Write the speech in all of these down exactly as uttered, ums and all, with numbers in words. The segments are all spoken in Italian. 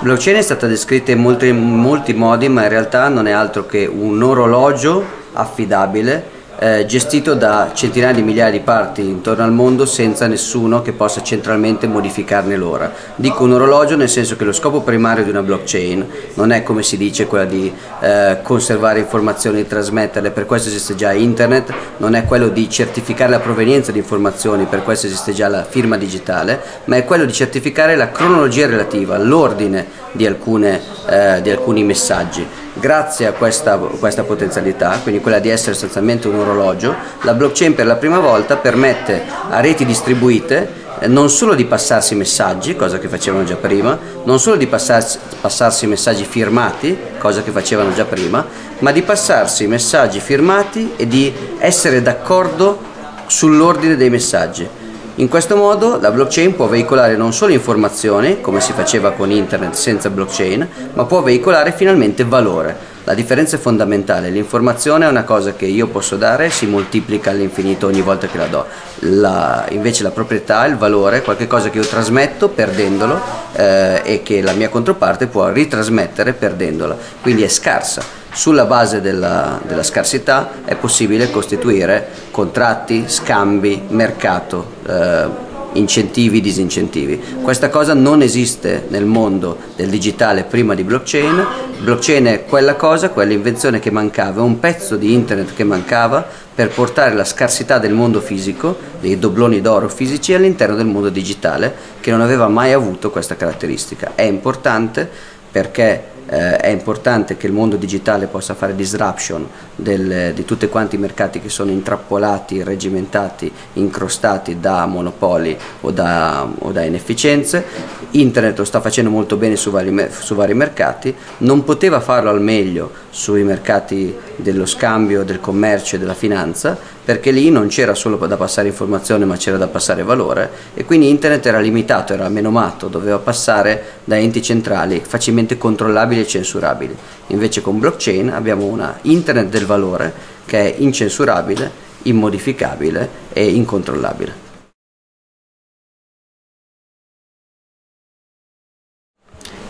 Blockchain è stata descritta in molti, in molti modi, ma in realtà non è altro che un orologio affidabile eh, gestito da centinaia di migliaia di parti intorno al mondo senza nessuno che possa centralmente modificarne l'ora. Dico un orologio nel senso che lo scopo primario di una blockchain non è, come si dice, quella di eh, conservare informazioni e trasmetterle, per questo esiste già internet, non è quello di certificare la provenienza di informazioni, per questo esiste già la firma digitale, ma è quello di certificare la cronologia relativa, l'ordine di, alcune, eh, di alcuni messaggi. Grazie a questa, questa potenzialità, quindi quella di essere sostanzialmente un orologio, la blockchain per la prima volta permette a reti distribuite non solo di passarsi messaggi, cosa che facevano già prima, non solo di passarsi, passarsi messaggi firmati, cosa che facevano già prima, ma di passarsi messaggi firmati e di essere d'accordo sull'ordine dei messaggi. In questo modo la blockchain può veicolare non solo informazioni, come si faceva con internet senza blockchain, ma può veicolare finalmente valore. La differenza è fondamentale, l'informazione è una cosa che io posso dare, si moltiplica all'infinito ogni volta che la do, la, invece la proprietà, il valore, è qualcosa che io trasmetto perdendolo eh, e che la mia controparte può ritrasmettere perdendola, quindi è scarsa. Sulla base della, della scarsità è possibile costituire contratti, scambi, mercato, eh, incentivi, disincentivi. Questa cosa non esiste nel mondo del digitale prima di blockchain. Blockchain è quella cosa, quell'invenzione che mancava, un pezzo di internet che mancava per portare la scarsità del mondo fisico, dei dobloni d'oro fisici, all'interno del mondo digitale che non aveva mai avuto questa caratteristica. È importante perché... Eh, è importante che il mondo digitale possa fare disruption del, di tutti quanti i mercati che sono intrappolati, regimentati, incrostati da monopoli o da, o da inefficienze. Internet lo sta facendo molto bene su vari, su vari mercati, non poteva farlo al meglio sui mercati dello scambio, del commercio e della finanza, perché lì non c'era solo da passare informazione ma c'era da passare valore, e quindi internet era limitato, era menomato, doveva passare da enti centrali facilmente controllabili e censurabili. Invece con blockchain abbiamo una internet del valore che è incensurabile, immodificabile e incontrollabile.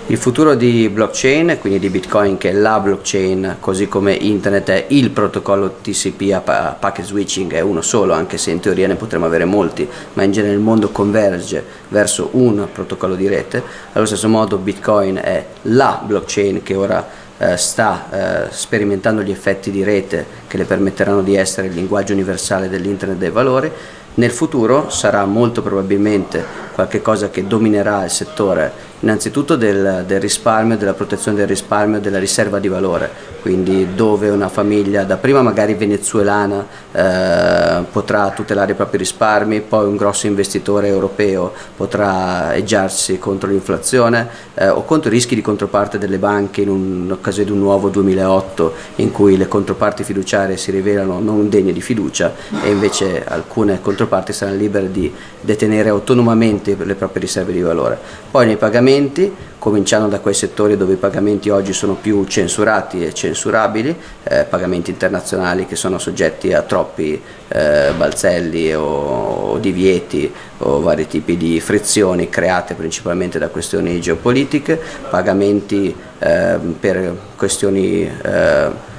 Il futuro di blockchain, quindi di Bitcoin, che è la blockchain, così come internet è il protocollo T C P a packet switching, è uno solo, anche se in teoria ne potremmo avere molti, ma in genere il mondo converge verso un protocollo di rete. Allo stesso modo Bitcoin è la blockchain che ora eh, sta eh, sperimentando gli effetti di rete che le permetteranno di essere il linguaggio universale dell'internet dei valori. Nel futuro sarà molto probabilmente qualcosa che dominerà il settore, innanzitutto del, del risparmio, della protezione del risparmio, della riserva di valore, quindi dove una famiglia, da prima magari venezuelana, eh, potrà tutelare i propri risparmi, poi un grosso investitore europeo potrà eggiarsi contro l'inflazione eh, o contro i rischi di controparte delle banche in un'occasione di un nuovo duemilaotto in cui le controparti fiduciarie si rivelano non degne di fiducia e invece alcune controparti parti saranno libere di detenere autonomamente le proprie riserve di valore. Poi nei pagamenti, cominciando da quei settori dove i pagamenti oggi sono più censurati e censurabili, eh, pagamenti internazionali che sono soggetti a troppi eh, balzelli o, o divieti o vari tipi di frizioni create principalmente da questioni geopolitiche, pagamenti eh, per questioni eh,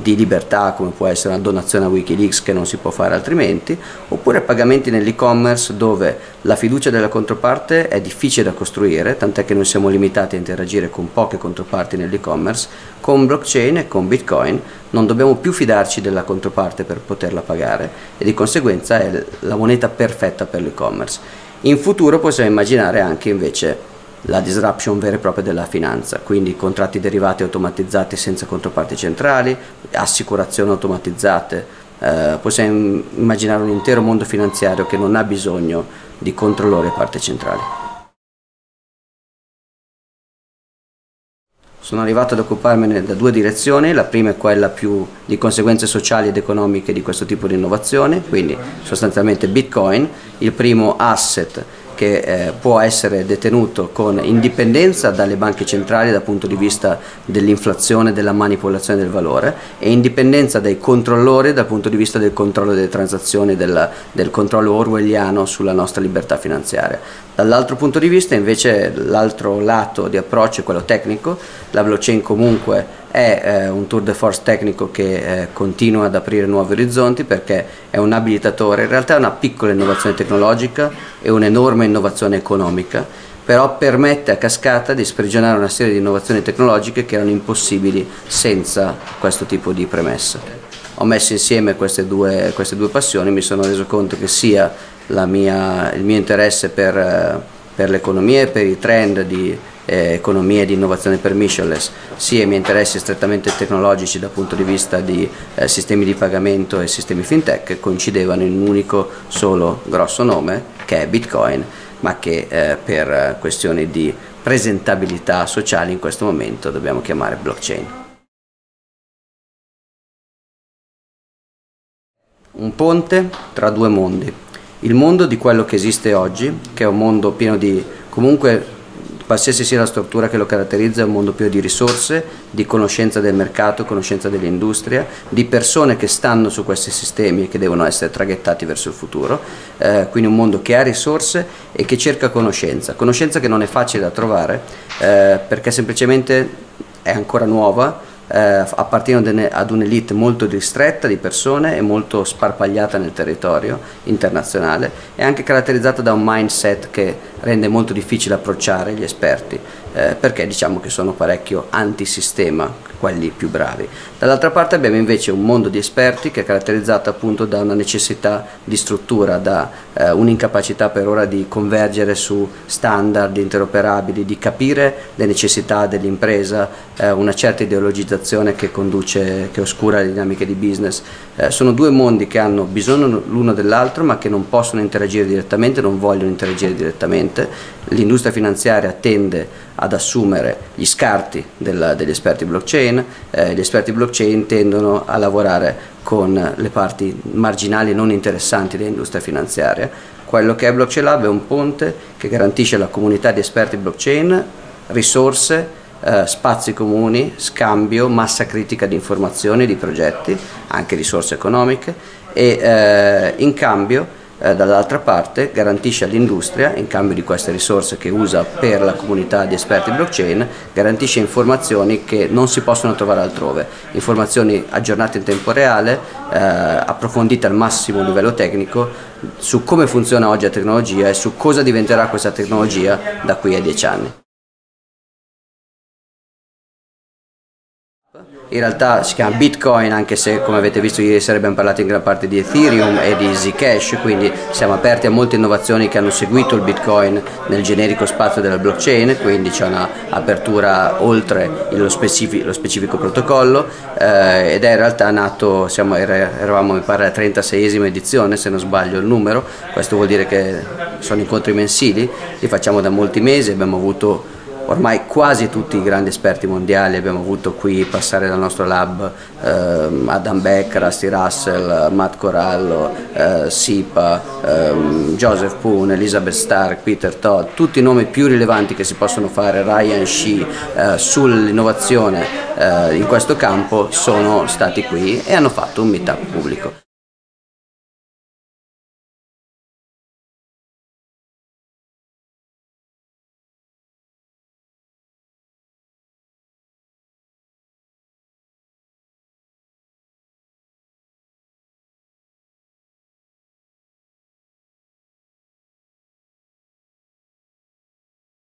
di libertà, come può essere una donazione a Wikileaks che non si può fare altrimenti, oppure pagamenti nell'e-commerce dove la fiducia della controparte è difficile da costruire, tant'è che noi siamo limitati a interagire con poche controparti nell'e-commerce. Con blockchain e con Bitcoin non dobbiamo più fidarci della controparte per poterla pagare e di conseguenza è la moneta perfetta per l'e-commerce. In futuro possiamo immaginare anche invece la disruption vera e propria della finanza, quindi contratti derivati automatizzati senza controparti centrali, assicurazioni automatizzate. Eh, possiamo immaginare un intero mondo finanziario che non ha bisogno di controllori e parti centrali. Sono arrivato ad occuparmene da due direzioni, la prima è quella più di conseguenze sociali ed economiche di questo tipo di innovazione, quindi sostanzialmente Bitcoin, il primo asset che eh, può essere detenuto con indipendenza dalle banche centrali dal punto di vista dell'inflazione, della manipolazione del valore, e indipendenza dai controllori dal punto di vista del controllo delle transazioni, della, del controllo orwelliano sulla nostra libertà finanziaria. Dall'altro punto di vista invece l'altro lato di approccio è quello tecnico. La blockchain comunque è eh, un tour de force tecnico che eh, continua ad aprire nuovi orizzonti, perché è un abilitatore, in realtà è una piccola innovazione tecnologica e un'enorme innovazione economica, però permette a cascata di sprigionare una serie di innovazioni tecnologiche che erano impossibili senza questo tipo di premesse. Ho messo insieme queste due, queste due passioni, mi sono reso conto che sia la mia, il mio interesse per, per l'economia e per i trend di eh, economia e di innovazione permissionless, sia i miei interessi strettamente tecnologici dal punto di vista di eh, sistemi di pagamento e sistemi fintech, coincidevano in un unico solo grosso nome, che è Bitcoin, ma che eh, per questioni di presentabilità sociale in questo momento dobbiamo chiamare blockchain. Un ponte tra due mondi, il mondo di quello che esiste oggi, che è un mondo pieno di, comunque qualsiasi sia la struttura che lo caratterizza, è un mondo pieno di risorse, di conoscenza del mercato, conoscenza dell'industria, di persone che stanno su questi sistemi e che devono essere traghettati verso il futuro, eh, quindi un mondo che ha risorse e che cerca conoscenza, conoscenza che non è facile da trovare eh, perché semplicemente è ancora nuova. Eh, appartiene ad un'elite molto ristretta di persone e molto sparpagliata nel territorio internazionale, e anche caratterizzata da un mindset che rende molto difficile approcciare gli esperti, eh, perché diciamo che sono parecchio antisistema quelli più bravi. Dall'altra parte abbiamo invece un mondo di esperti che è caratterizzato appunto da una necessità di struttura, da eh, un'incapacità per ora di convergere su standard interoperabili, di capire le necessità dell'impresa, eh, una certa ideologizzazione che conduce, che oscura le dinamiche di business. Eh, sono due mondi che hanno bisogno l'uno dell'altro, ma che non possono interagire direttamente, non vogliono interagire direttamente. L'industria finanziaria tende ad assumere gli scarti della, degli esperti blockchain, eh, gli esperti blockchain tendono a lavorare con le parti marginali e non interessanti dell'industria finanziaria. Quello che è Blockchain Lab è un ponte che garantisce alla comunità di esperti blockchain risorse, Uh, spazi comuni, scambio, massa critica di informazioni, di progetti, anche risorse economiche, e uh, in cambio uh, dall'altra parte garantisce all'industria, in cambio di queste risorse che usa per la comunità di esperti blockchain, garantisce informazioni che non si possono trovare altrove, informazioni aggiornate in tempo reale, uh, approfondite al massimo livello tecnico su come funziona oggi la tecnologia e su cosa diventerà questa tecnologia da qui a dieci anni. In realtà si chiama Bitcoin, anche se, come avete visto ieri sera, abbiamo parlato in gran parte di Ethereum e di Zcash, quindi siamo aperti a molte innovazioni che hanno seguito il Bitcoin nel generico spazio della blockchain, quindi c'è un'apertura oltre lo specifico, lo specifico protocollo, eh, ed è in realtà nato, siamo, eravamo mi pare alla trentaseiesima edizione, se non sbaglio il numero. Questo vuol dire che sono incontri mensili, li facciamo da molti mesi, abbiamo avuto ormai quasi tutti i grandi esperti mondiali, abbiamo avuto qui passare dal nostro lab ehm, Adam Beck, Rusty Russell, Matt Corallo, eh, Sipa, ehm, Joseph Poon, Elizabeth Stark, Peter Todd, tutti i nomi più rilevanti che si possono fare, Ryan Shea, eh, sull'innovazione eh, in questo campo sono stati qui e hanno fatto un meetup pubblico.